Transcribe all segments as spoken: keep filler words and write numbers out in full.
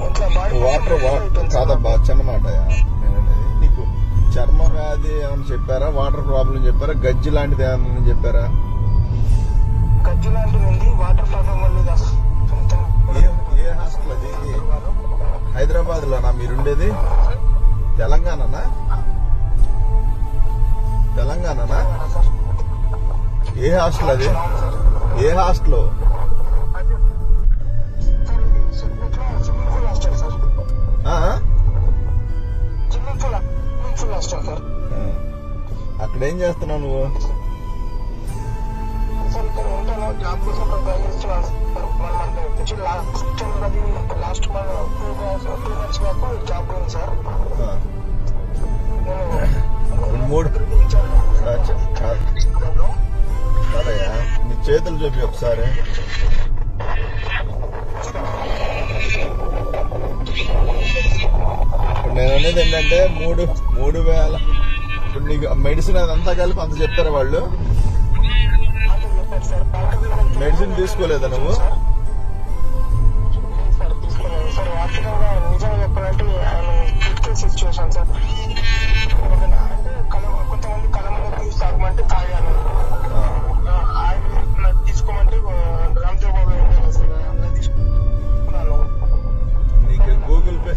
Water, water, kada bacaan mana ya? Ni ku, cerma kade, am jepera water problem jepera, Gajiland deh am jepera. Gajiland ini water problem mana dah? Iya, iya, asal aja. Hyderabad lah, nama Irunde deh. Telangana na? Telangana na? Iya, asal aja. Iya, asal lo. Akhirnya jelas tenan lu. Mood. Acha, acha. Ada ya. Ni cetel juga besar ya. Nenek nenek deh mood mood bealah. Medicine ananta kalu pandu jeptara vallu medicine teesukoleda nuvvu niku Google Pay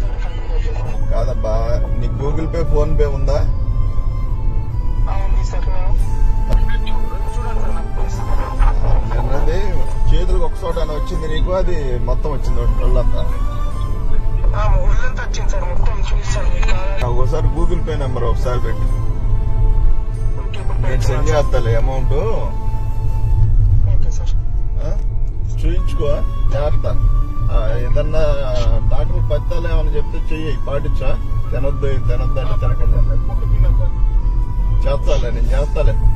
kadabba niku Google Pay phone pay unda They Matamachin or Google Pay number of salvage. It's in the amount of Strange Go, Yarta.